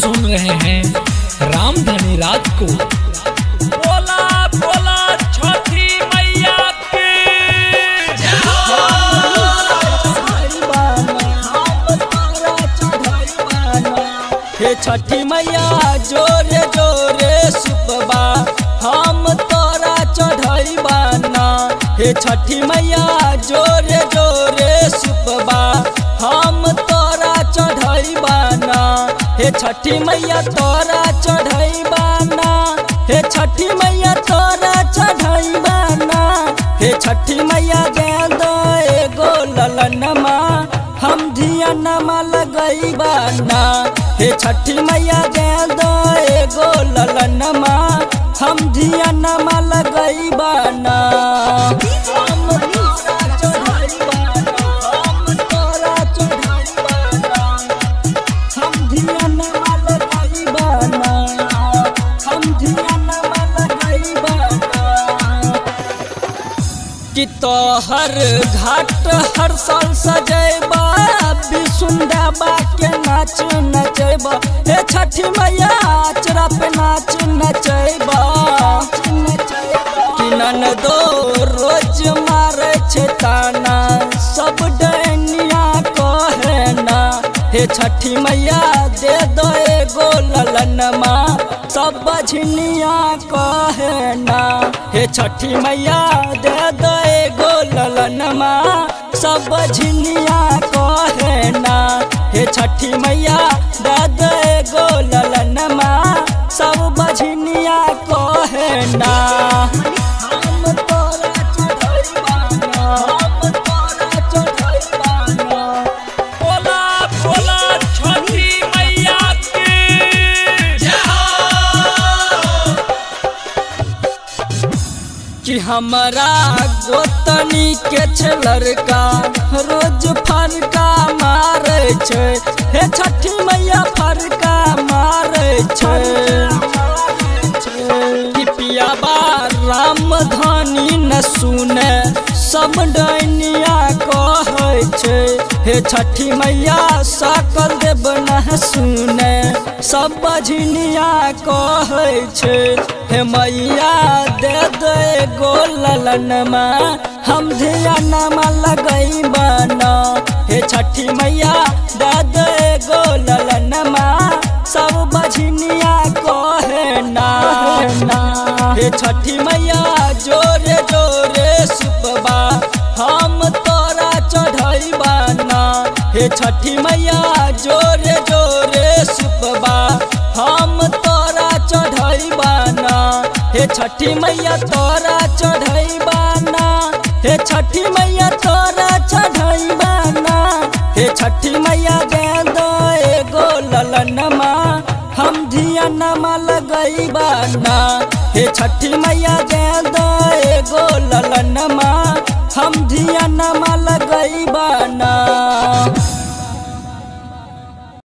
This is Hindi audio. सुन रहे हैं रामधनी रात को। बोला बोला छठी मैया की जय हो। हे छठी मैया जोरे जोरे सुपवा हम तोरा चढ़ाईबाना। हे छठी मैया जोरे जोरे सुपवा हम तोरा चढ़ाईबाना। हे छठी मैया तोरा चढ़ाईबाना। हे छठी मैया तोरा चढ़ाईबाना। हे छठी मैया गेंद एगो ललनमा हम धिया नमा लगईबाना। हे छठी मैया गेंद एगो ललनमा हम धिया नमा लगईबाना। कि तोहर घाट हर साल सजेबा विसुंदाबा के नाच नचेबा। हे छठी मैया आचरा पे नाच नचेबा। कि ननदो रोज मारे छेताना सब डैनिया कहे ना। हे छठी मैया दे दो एगो ललनमा सब बझनिया कहे ना। हे छठी मैया दे दो एगो ललनमा सब बझनिया कहे ना। हे छठी मैया दे दो एगो ललनमा सब बझनिया कहे ना। कि हमारा गोतनी के छे लड़का रोज फरका मारे छे। हे छठी मैया फरका मारे छे। कि पियाबा रामधनी न सुने सब डैनिया कहे छे। हे छठी मैया सकल देव न सुने सब बझनिया कहे छे। हे मैया दे दो एगो ललनमा हम धिया नमा लगईबाना। हे छठी मैया दे दो एगो ललनमा सब बझनिया कहे ना। हे छठी मैया जोरे जोरे सुपवा हम तोरा चढ़ाईबाना। हे छठी मैया जोरे जोरे सुपवा हम तोरा चढ़ाईबाना। हे छठी मैया तोरा चढ़ाईबाना। हे छठी मैया तोरा चढ़ाईबाना। हे छठी मैया गेंद एगो ललनमा हम धिया नमा लगईबाना। हे छठी मैया गेंद एगो ललनमा हम धिया नमा लगईबाना।